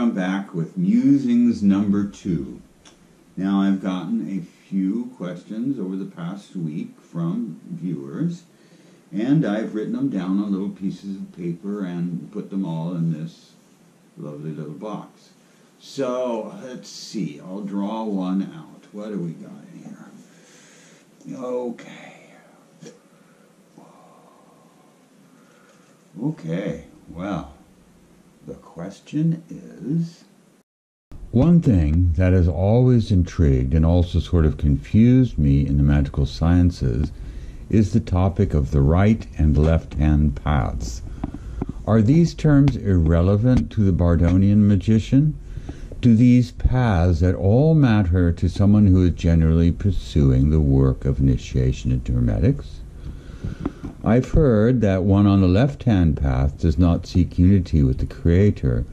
come back with musings number 2. Now, I've gotten a few questions over the past week from viewers, and I've written them down on little pieces of paper and put them all in this lovely little box. So, let's see. I'll draw one out. What do we got in here? Okay. Okay, well, the question is... One thing that has always intrigued and also sort of confused me in the magical sciences is the topic of the right and left-hand paths. Are these terms irrelevant to the Bardonian magician? Do these paths at all matter to someone who is generally pursuing the work of initiation into hermetics? I've heard that one on the left-hand path does not seek unity with the Creator,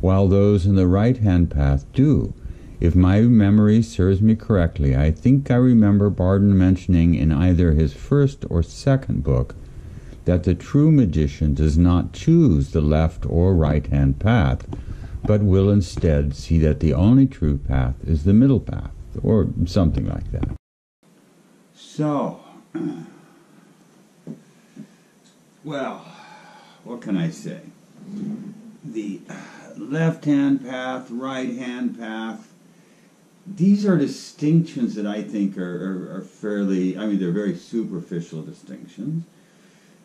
while those in the right-hand path do. If my memory serves me correctly, I think I remember Bardon mentioning in either his first or second book that the true magician does not choose the left or right-hand path, but will instead see that the only true path is the middle path, or something like that. So... Well, what can I say? The left-hand path, right-hand path, these are distinctions that I think are fairly, I mean, they're very superficial distinctions.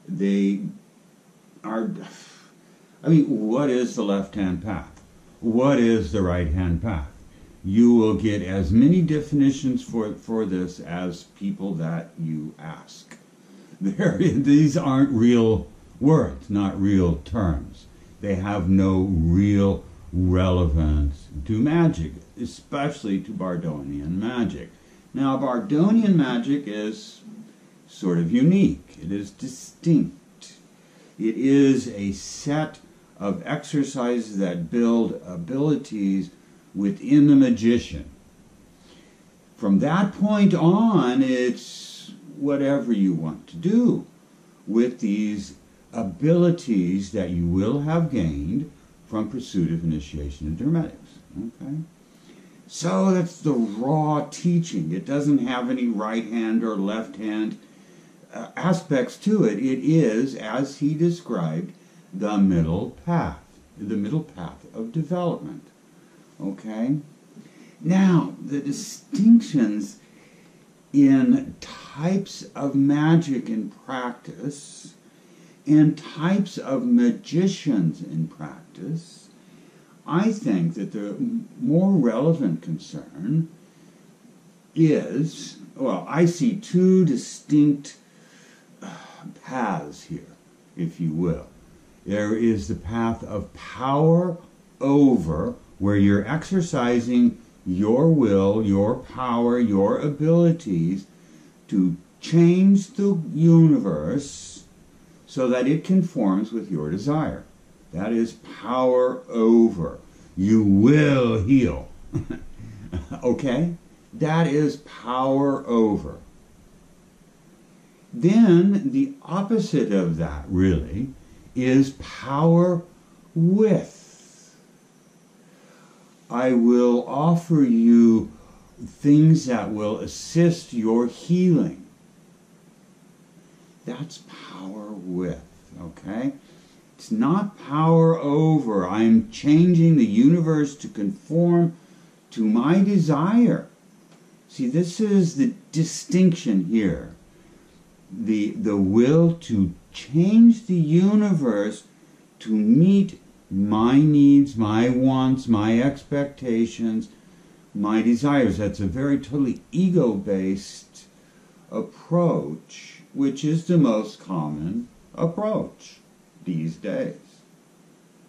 They are, I mean, what is the left-hand path? What is the right-hand path? You will get as many definitions for this as people that you ask. These aren't real words, not real terms. They have no real relevance to magic, especially to Bardonian magic. Now, Bardonian magic is sort of unique. It is distinct. It is a set of exercises that build abilities within the magician. From that point on, it's whatever you want to do with these abilities that you will have gained from pursuit of initiation into hermetics. Okay? So that's the raw teaching. It doesn't have any right hand or left hand aspects to it. It is, as he described, the middle path of development. Okay? Now, the distinctions in types of magic in practice and types of magicians in practice, I think that the more relevant concern is, well, I see two distinct paths here, if you will. There is the path of power over, where you're exercising your will, your power, your abilities to change the universe so that it conforms with your desire. That is power over. You will heal. Okay? That is power over. Then the opposite of that, really, is power with. I will offer you things that will assist your healing. That's power with, okay? It's not power over. I'm changing the universe to conform to my desire. See, this is the distinction here. The will to change the universe to meet my needs, my wants, my expectations, my desires. That's a very totally ego-based approach, which is the most common approach these days,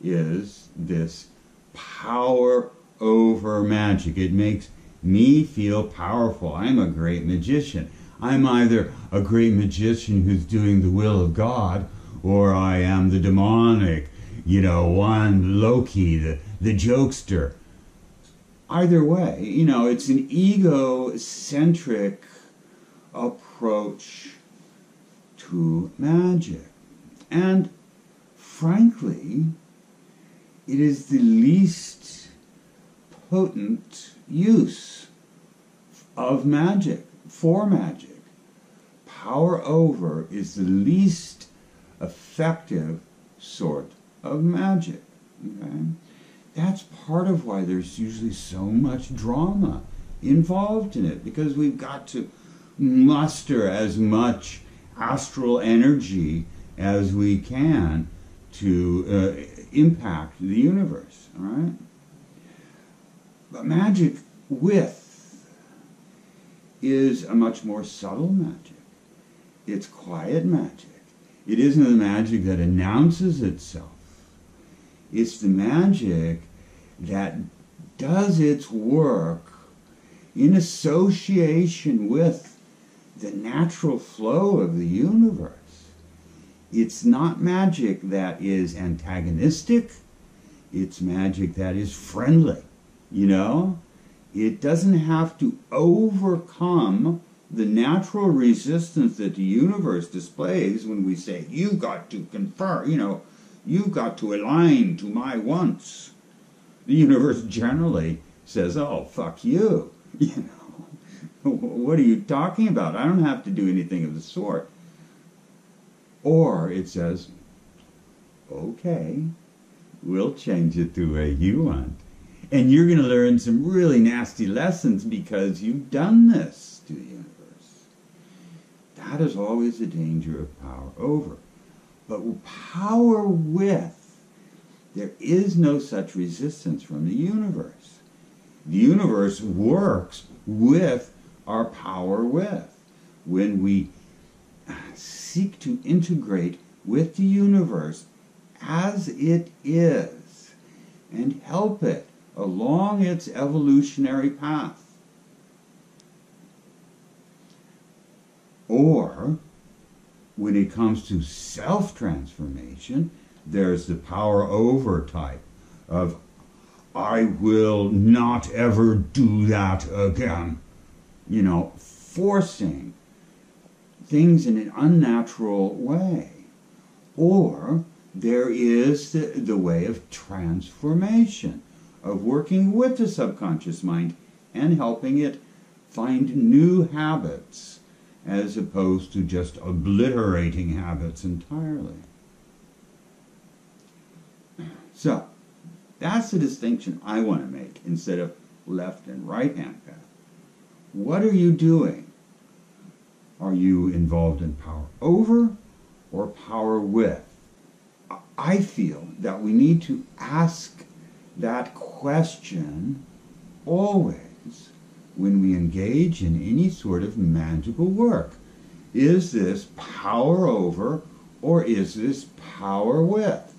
is this power over magic. It makes me feel powerful. I'm a great magician. I'm either a great magician who's doing the will of God, or I am the demonic. You know, one Loki, the jokester. Either way, you know, it's an egocentric approach to magic. And frankly, it is the least potent use of magic, for magic. Power over is the least effective sort of magic. Okay? That's part of why there's usually so much drama involved in it, because we've got to muster as much astral energy as we can to impact the universe, all right? But magic with is a much more subtle magic. It's quiet magic. It isn't the magic that announces itself. It's the magic that does its work in association with the natural flow of the universe. It's not magic that is antagonistic. It's magic that is friendly, you know? It doesn't have to overcome the natural resistance that the universe displays when we say, you've got to confer, you know, you've got to align to my wants. The universe generally says, oh, fuck you. You know, what are you talking about? I don't have to do anything of the sort. Or it says, okay, we'll change it the way you want. And you're going to learn some really nasty lessons because you've done this to the universe. That is always the danger of power over. But power with, there is no such resistance from the universe. The universe works with our power with. When we seek to integrate with the universe as it is and help it along its evolutionary path. Or, when it comes to self-transformation, there's the power over type of, I will not ever do that again. You know, forcing things in an unnatural way. Or, there is the way of transformation, of working with the subconscious mind and helping it find new habits, as opposed to just obliterating habits entirely. So, that's the distinction I want to make instead of left and right hand path. What are you doing? Are you involved in power over or power with? I feel that we need to ask that question always when we engage in any sort of magical work. Is this power over or is this power with?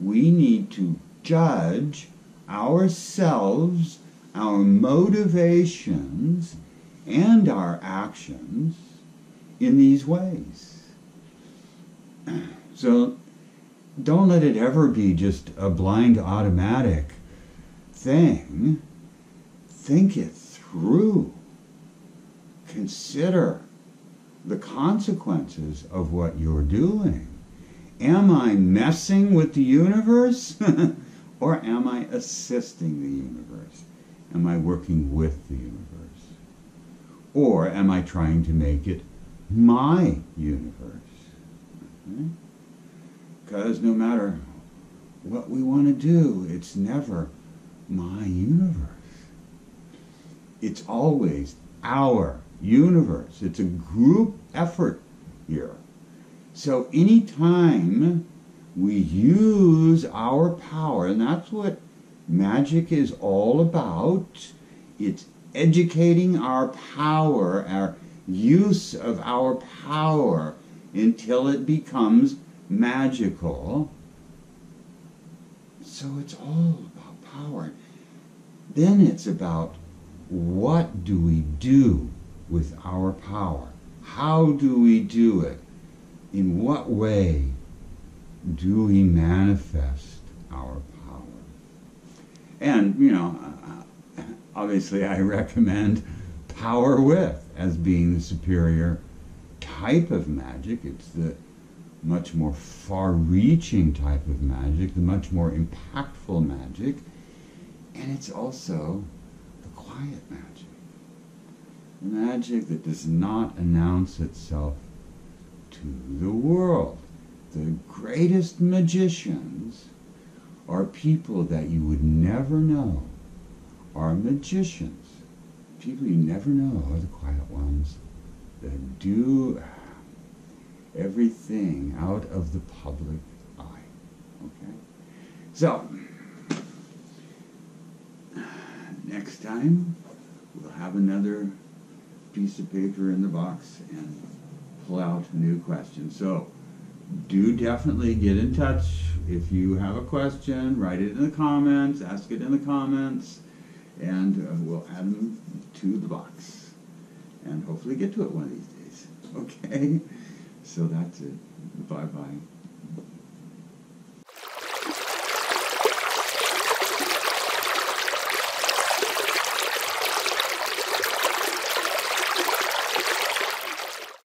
We need to judge ourselves, our motivations, and our actions in these ways. So don't let it ever be just a blind automatic thing. Think it through. Consider the consequences of what you're doing. Am I messing with the universe? Or am I assisting the universe? Am I working with the universe? Or am I trying to make it my universe? Okay? Because no matter what we want to do, it's never my universe. It's always our universe. It's a group effort here. So anytime we use our power, and that's what magic is all about, it's educating our power, our use of our power, until it becomes magical. So it's all about power. Then it's about, what do we do with our power? How do we do it? In what way do we manifest our power? And, you know, obviously I recommend power with as being the superior type of magic. It's the much more far-reaching type of magic, the much more impactful magic, and it's also the quiet magic. The magic that does not announce itself to the world. The greatest magicians are people that you would never know are magicians. People you never know are the quiet ones that do everything out of the public eye. Okay? So, next time we'll have another piece of paper in the box and pull out a new question. So, do definitely get in touch. If you have a question, write it in the comments, ask it in the comments, and we'll add them to the box and hopefully get to it one of these days. Okay? So that's it. Bye-bye.